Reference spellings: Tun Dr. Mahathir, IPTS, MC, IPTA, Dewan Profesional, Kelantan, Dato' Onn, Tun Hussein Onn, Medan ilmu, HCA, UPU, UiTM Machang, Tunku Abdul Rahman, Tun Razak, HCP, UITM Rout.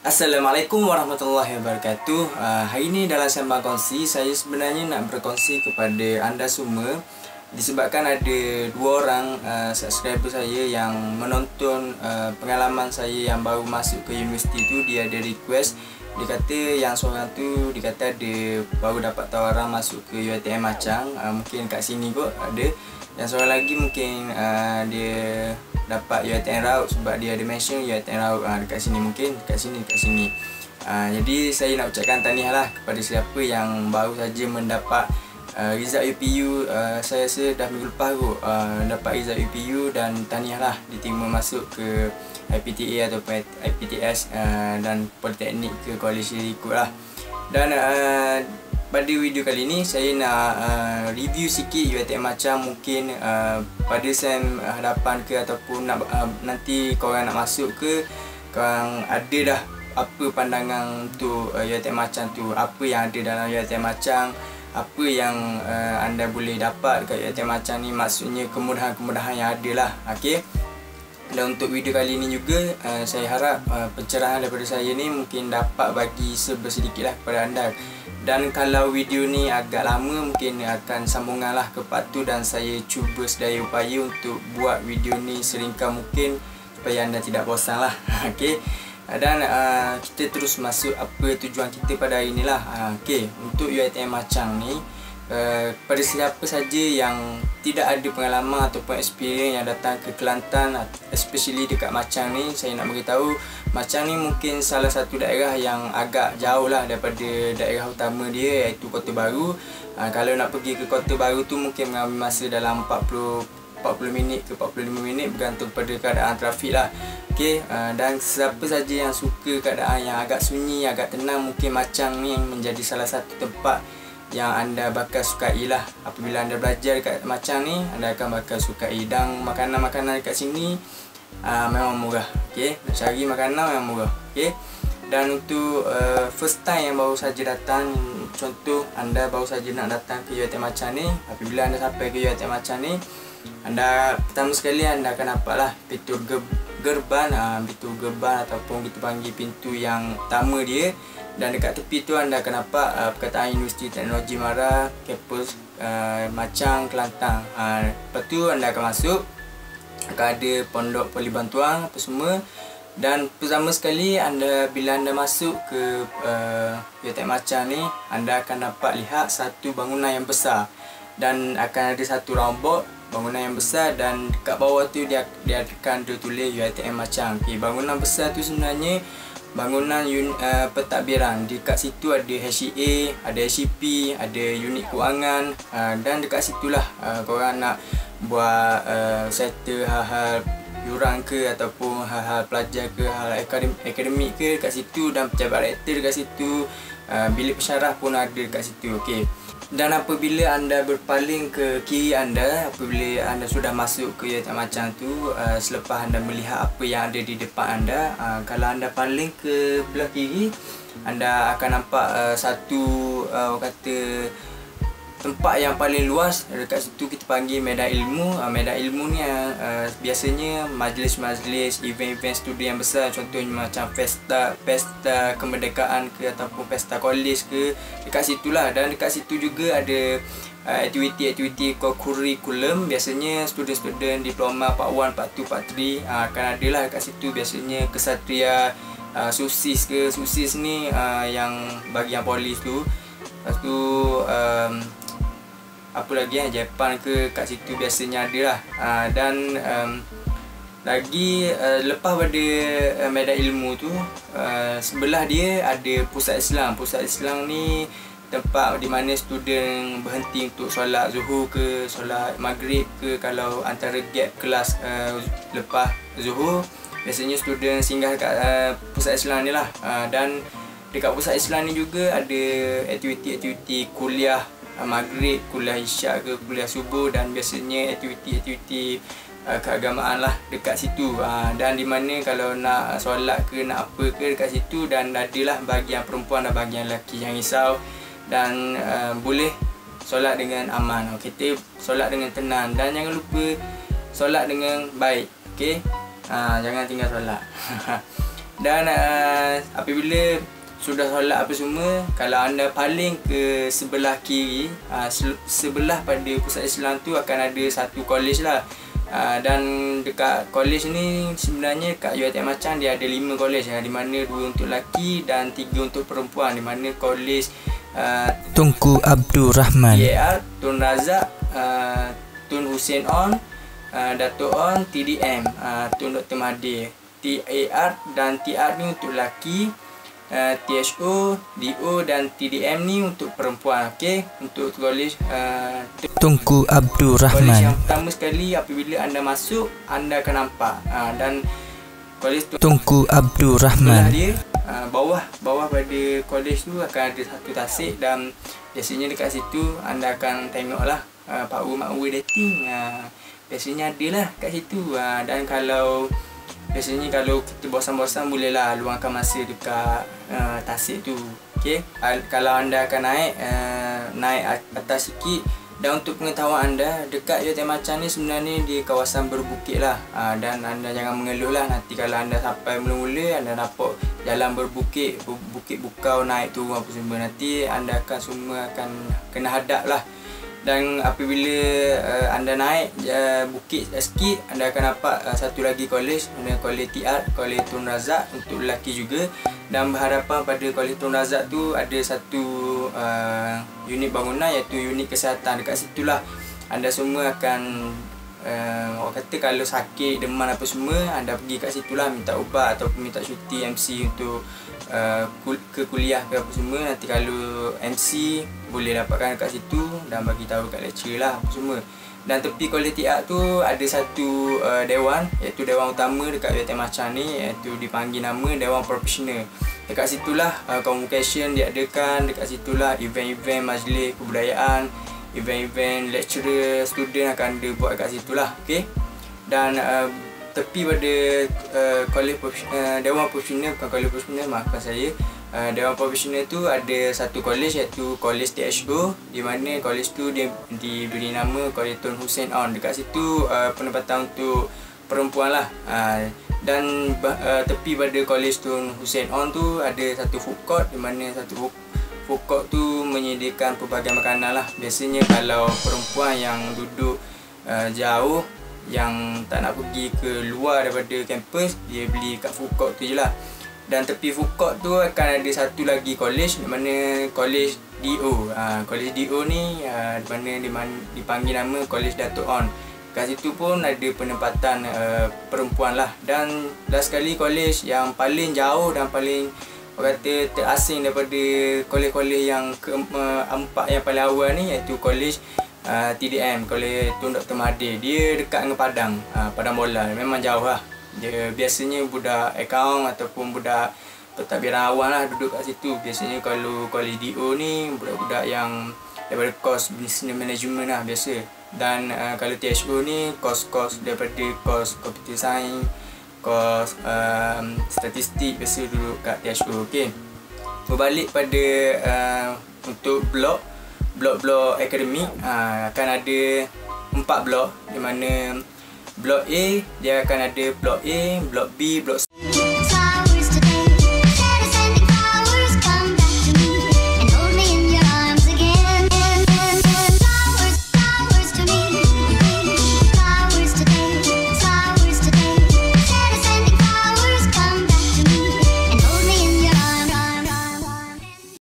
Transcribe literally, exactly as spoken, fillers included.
Assalamualaikum warahmatullahi wabarakatuh. uh, Hari ini dalam sembang kongsi, saya sebenarnya nak berkongsi kepada anda semua. Disebabkan ada dua orang uh, subscriber saya yang menonton uh, pengalaman saya yang baru masuk ke universiti tu. Dia ada request, dia kata yang seorang tu, dia kata ada baru dapat tawaran masuk ke U I T M Machang. uh, Mungkin kat sini kot ada. Dan seorang lagi mungkin uh, dia dapat U I T M Rout sebab dia ada mention U I T M Rout ha, dekat sini, mungkin dekat sini, dekat sini ha, jadi saya nak ucapkan tahniahlah kepada siapa yang baru saja mendapat uh, result U P U. uh, Saya rasa dah minggu lepas kot uh, dapat result U P U, dan tahniahlah diterima masuk ke I P T A atau I P T S uh, dan Politeknik ke koalisi ikut lah. Dan uh, pada video kali ni saya nak uh, review sikit U I T M Machang. Mungkin uh, pada sem hadapan ke ataupun nak, uh, nanti korang nak masuk ke, korang ada dah apa pandangan untuk uh, U I T M Machang tu, apa yang ada dalam U I T M Machang, apa yang uh, anda boleh dapat dekat U I T M Machang ni, maksudnya kemudahan-kemudahan yang ada lah. Okay. Dan untuk video kali ni juga uh, saya harap uh, pencerahan daripada saya ni mungkin dapat bagi sebersedikit lah kepada anda. Dan kalau video ni agak lama, mungkin akan sambunganlah ke part tu, dan saya cuba sedaya upaya untuk buat video ni seringkali mungkin supaya anda tidak bosan lah. Okay. Dan uh, kita terus masuk apa tujuan kita pada hari ni lah. uh, Okay. Untuk U I T M Machang ni, uh, pada siapa saja yang tidak ada pengalaman ataupun experience yang datang ke Kelantan, especially dekat Machang ni, saya nak beritahu Machang ni mungkin salah satu daerah yang agak jauh lah daripada daerah utama dia, iaitu Kota Baru. Ha, kalau nak pergi ke Kota Baru tu mungkin mengambil masa dalam empat puluh minit ke empat puluh lima minit, bergantung pada keadaan trafik lah. Okay, uh, dan siapa saja yang suka keadaan yang agak sunyi, agak tenang, mungkin Machang ni yang menjadi salah satu tempat yang anda bakal sukai lah. Apabila anda belajar dekat Machang ni, anda akan bakal sukai. Dan makanan-makanan dekat sini Uh, memang murah. Okay, cari makanan memang murah. Okay. Dan untuk uh, first time yang baru saja datang, contoh anda baru saja nak datang ke U I T M Machang ni, apabila anda sampai ke U I T M Machang ni, anda pertama sekali anda akan nampak lah pintu gerban, uh, pintu gerban ataupun kita panggil pintu yang utama dia. Dan dekat tepi tu anda akan nampak uh, perkataan Universiti Teknologi MARA Kampus uh, Machang Kelantan. uh, Lepas tu anda akan masuk, akan ada pondok poli bantuan apa semua. Dan pertama sekali anda bila anda masuk ke uh, U I T M Machang ni, anda akan dapat lihat satu bangunan yang besar, dan akan ada satu round box bangunan yang besar, dan dekat bawah tu dia dia akan tertulis U I T M Machang. Okey, bangunan besar tu sebenarnya bangunan un, uh, pentadbiran. Dekat situ ada H C A, ada H C P, ada unit kewangan, uh, dan dekat situlah uh, korang nak buat uh, settle hal-hal yuran ke ataupun hal-hal pelajar ke, hal akademik ke dekat situ. Dan pejabat rektor dekat situ, uh, bilik pensyarah pun ada dekat situ. Okey. Dan apabila anda berpaling ke kiri anda, apabila anda sudah masuk ke U I T M Machang tu, uh, selepas anda melihat apa yang ada di depan anda, uh, kalau anda paling ke belah kiri, anda akan nampak uh, satu uh, kata tempat yang paling luas. Dekat situ kita panggil Medan Ilmu. uh, Medan Ilmu ni uh, biasanya majlis-majlis, event-event studi yang besar, contohnya macam pesta pesta kemerdekaan ke ataupun pesta kolej ke, dekat situlah. Dan dekat situ juga ada uh, aktiviti-aktiviti kurikulum. Biasanya student-student diploma part satu, part dua, part tiga uh, akan ada lah dekat situ. Biasanya kesatria, uh, sosis ke, sosis ni uh, yang bagi yang polis tu. Lepas tu um, apa lagi yang Jepang ke, kat situ biasanya ada lah. uh, Dan um, lagi uh, lepas pada uh, Medan Ilmu tu, uh, sebelah dia ada Pusat Islam. Pusat Islam ni tempat di mana student berhenti untuk solat zuhur ke, solat maghrib ke. Kalau antara gap kelas uh, lepas zuhur, biasanya student singgah kat uh, Pusat Islam ni lah. uh, Dan dekat Pusat Islam ni juga ada aktiviti-aktiviti kuliah maghrib, kuliah isyak ke, kuliah subuh, dan biasanya aktiviti-aktiviti uh, keagamaan lah dekat situ, uh, dan di mana kalau nak solat ke nak apa ke dekat situ, dan adalah bagi yang perempuan dan bagi yang lelaki, yang risau, dan uh, boleh solat dengan aman. Okay, kita solat dengan tenang dan jangan lupa solat dengan baik. Okay, uh, jangan tinggal solat. Dan uh, apabila sudah solat apa semua, kalau anda paling ke sebelah kiri, aa, sebelah pada pusat Islam tu akan ada satu college lah. Aa, dan dekat college ni sebenarnya kat U I T M Machang dia ada lima college ya, di mana dua untuk lelaki dan tiga untuk perempuan, di mana college aa, Tunku Abdul Rahman, T A R, Tun Razak, aa, Tun Hussein Onn, aa, Dato' Onn, T D M, aa, Tun Doktor Mahathir, T A R, dan T A R ni untuk lelaki. Uh, T H O, D O dan T D M ni untuk perempuan. Okey, untuk college uh, Tunku Abdul Rahman. College yang pertama sekali apabila anda masuk, anda akan nampak uh, dan college Tunku Abdul Rahman dia, uh, bawah bawah pada college tu akan ada satu tasik, dan biasanya dekat situ anda akan tengoklah uh, pak wu mak wu dating. Uh, biasanya adalah kat situ, uh, dan kalau biasanya kalau kita bosan-bosan bolehlah luangkan masa dekat uh, tasik tu. Okey, uh, kalau anda akan naik uh, naik atas sikit. Dan untuk pengetahuan anda, dekat U I T M Machang ni sebenarnya di kawasan berbukit lah, uh, dan anda jangan mengeluh lah nanti kalau anda sampai mula-mula anda nampak jalan berbukit, bukit bukau naik turun apa semua, nanti anda akan semua akan kena hadap lah. Dan apabila uh, anda naik uh, bukit sikit, anda akan nampak uh, satu lagi college, namanya college T A R, college Tun Razak untuk lelaki juga. Dan berhadapan pada college Tun Razak tu ada satu uh, unit bangunan, iaitu unit kesihatan. Dekat situlah anda semua akan uh, orang kata kalau sakit, demam apa semua, anda pergi kat situlah minta ubat ataupun minta cuti M C untuk Uh, ke kuliah ke apa semua. Nanti kalau M C boleh dapatkan kat situ dan bagi tahu kat lecturer lah apa semua. Dan tepi college T A tu ada satu uh, dewan, iaitu dewan utama dekat U I T M Machang ni, iaitu dipanggil nama Dewan Profesional. Dekat situlah uh, convocation diadakan, dekat situlah event-event majlis kebudayaan, event-event lecturer, student akan ada buat kat situlah. Okey, dan uh, tepi pada uh, college uh, Dewan Profesional, bukan college profesional, maafkan saya, uh, Dewan Profesional tu ada satu college, iaitu college T H O, di mana college tu dia diberi nama college Tun Hussein Onn. Dekat situ uh, penempatan untuk perempuan lah, uh, dan uh, tepi pada college Tun Hussein Onn tu ada satu food court, di mana satu food court tu menyediakan pelbagai makanan lah. Biasanya kalau perempuan yang duduk uh, jauh, yang tak nak pergi ke luar daripada kampus, dia beli kat food court tu je lah. Dan tepi food court tu akan ada satu lagi college, di mana college D O, ha, college D O ni ha, di mana dipanggil nama college Dato' Onn. Kat situ pun ada penempatan uh, perempuan lah. Dan last kali college yang paling jauh dan paling orang kata terasing daripada college-college yang keempat yang paling awal ni, iaitu college Uh, T D M, college Tun Doktor Mahathir. Dia dekat dengan Padang, uh, Padang Bola. Memang jauh lah. Dia biasanya budak akaun ataupun budak pentadbiran awam lah duduk kat situ. Biasanya kalau college D O ni budak-budak yang daripada kos business management lah biasa. Dan uh, kalau T H O ni kos-kos daripada kos computer science, kos um, statistik biasa duduk kat T H O. Okay, berbalik pada uh, untuk blok blok-blok akademik, aa, akan ada empat blok, di mana blok A dia akan ada blok A, blok B, blok C.